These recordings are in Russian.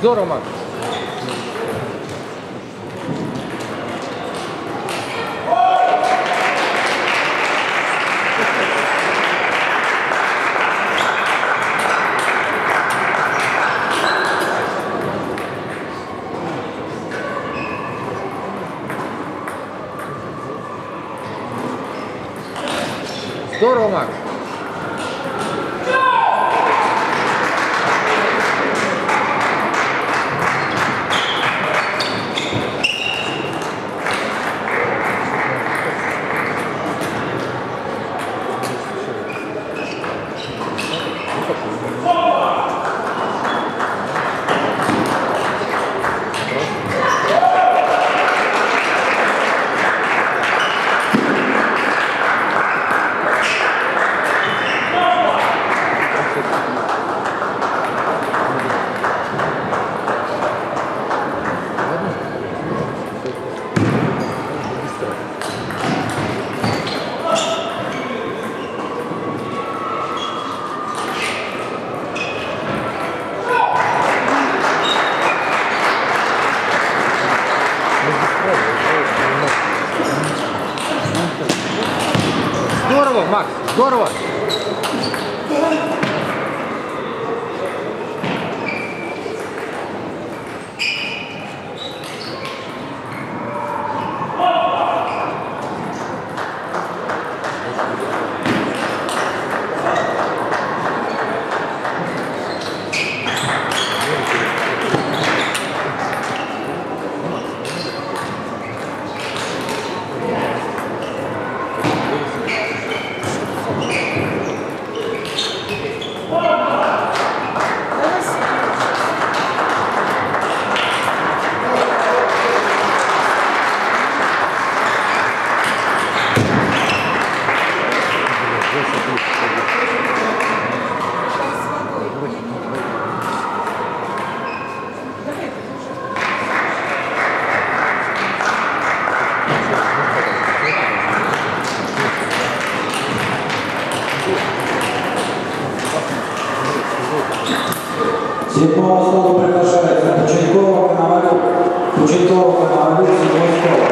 Здорово, Макс. Здорово, Макс. Здорово, Макс, здорово! Седьмого слова приглашается Пученкова Коновалюк. Пученкова Коновалюк, седьмое слово.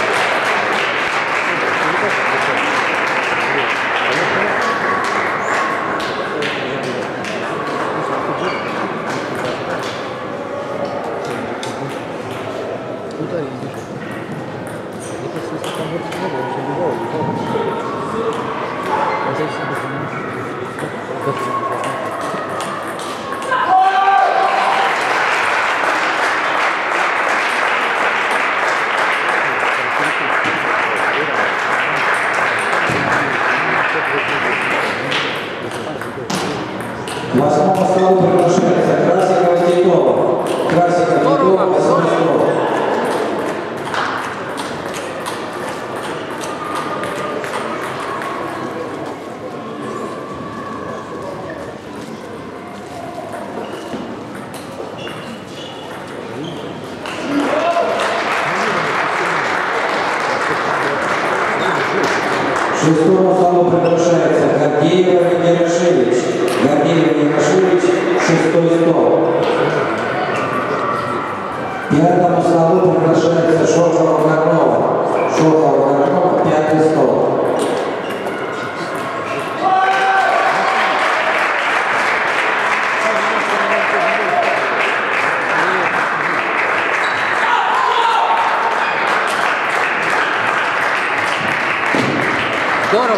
Восьмого слова приглашается Красикова Титова. Красикова Титова, восьмое слово. Шестого слова приглашается Гордеева Мирошевич. Гордеева Мирошевич, шестой стол. Пятому столу приглашается Шолохова-Горнова. Шолохова-Горнова, пятый стол. Здорово!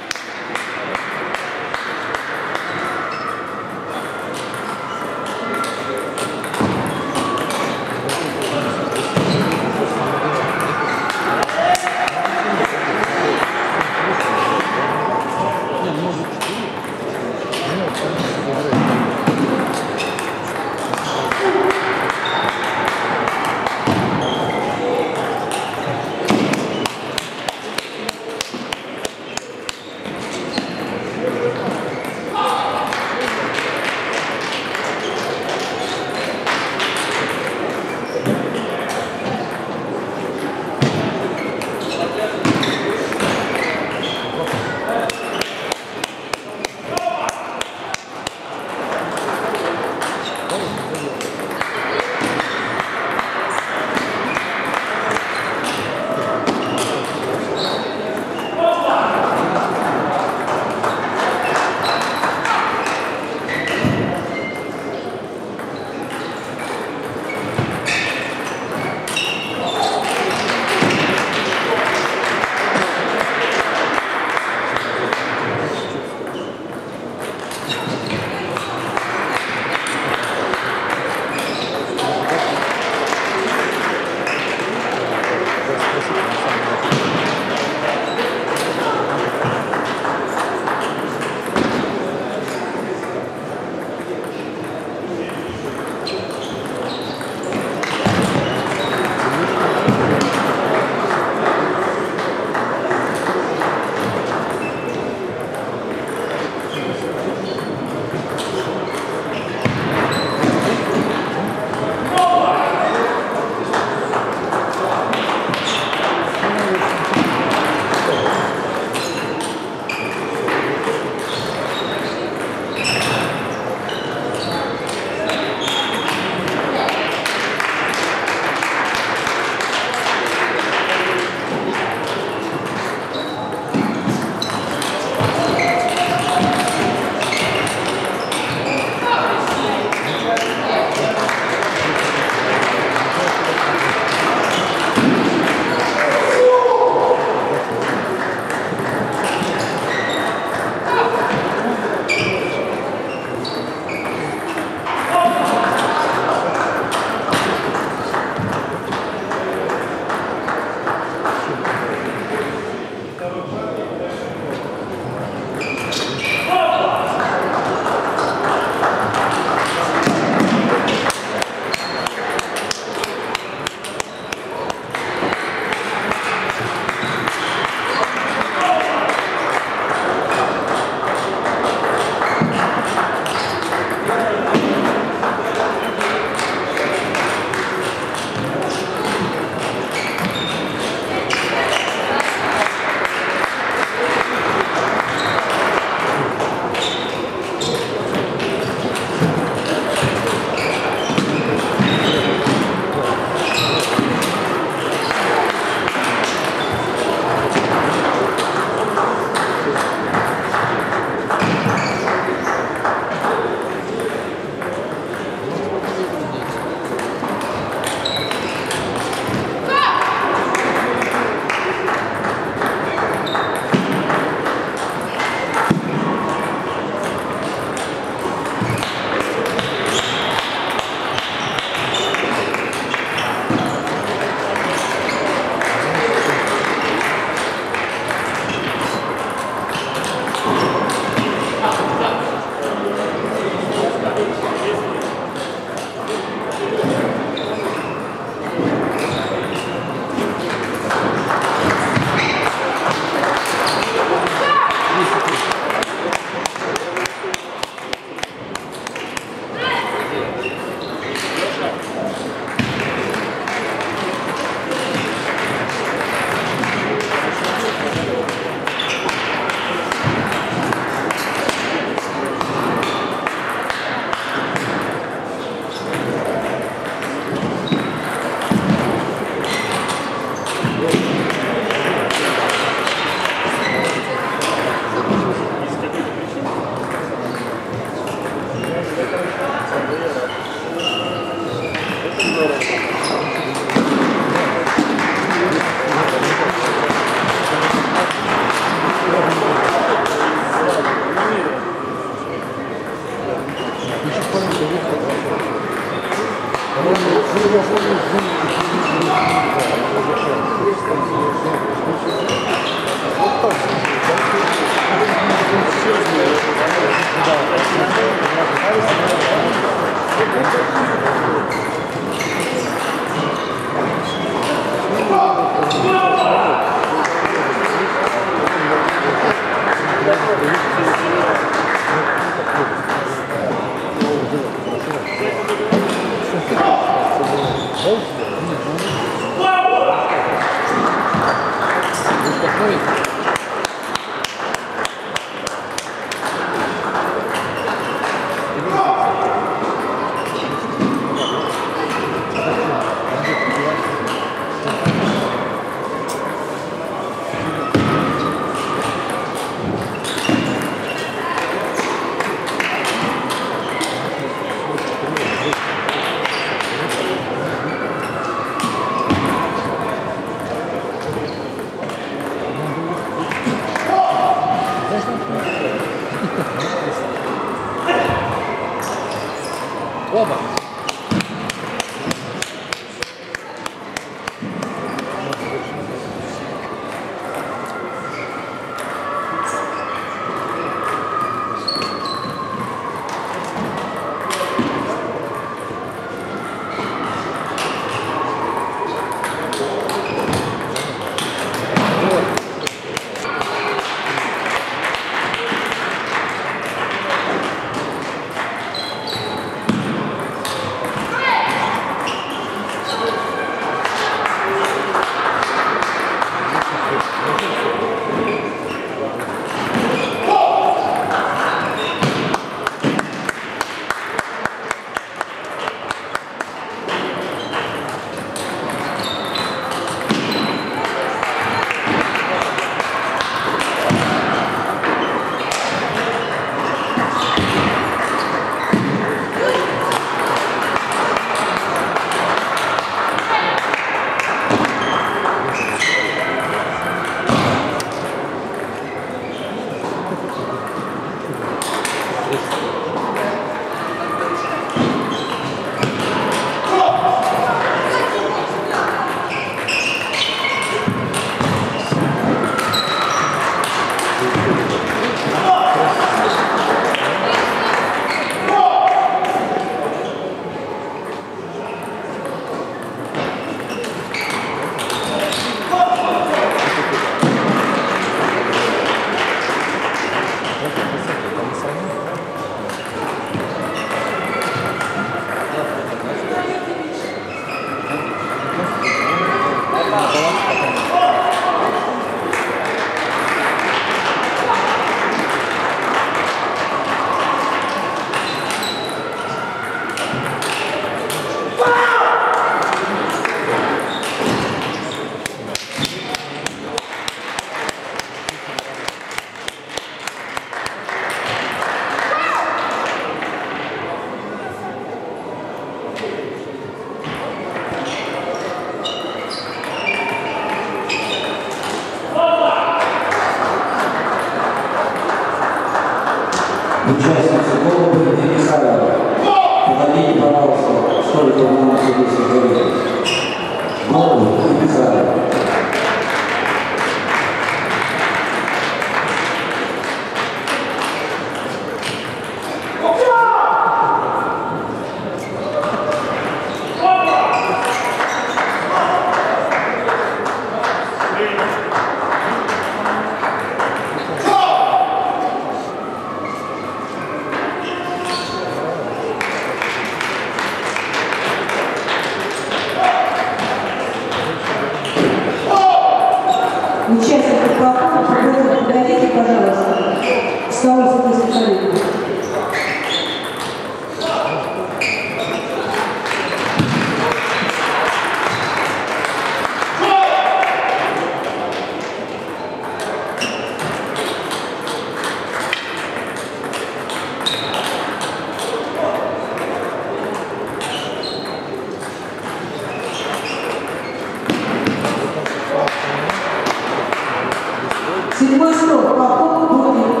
Седьмой срок, по ходу будет.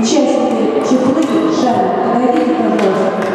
Участники Чехлы, Жанна, пройдите, пожалуйста.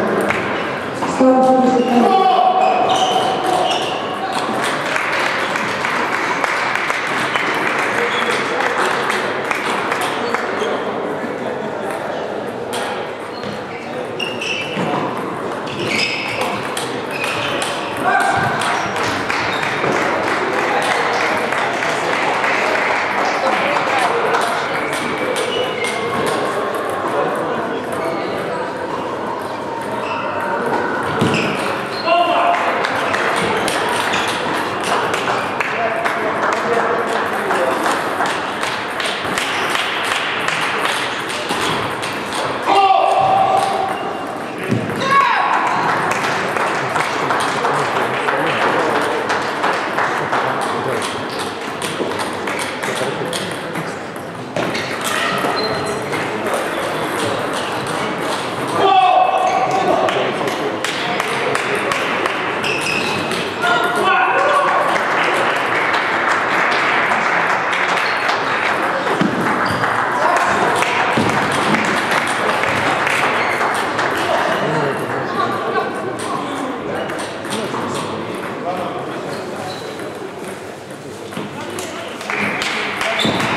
Thank you.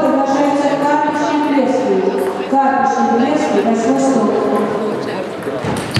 Приглашается Карпишин Лесли. Карпишин Лесли, 8 стол.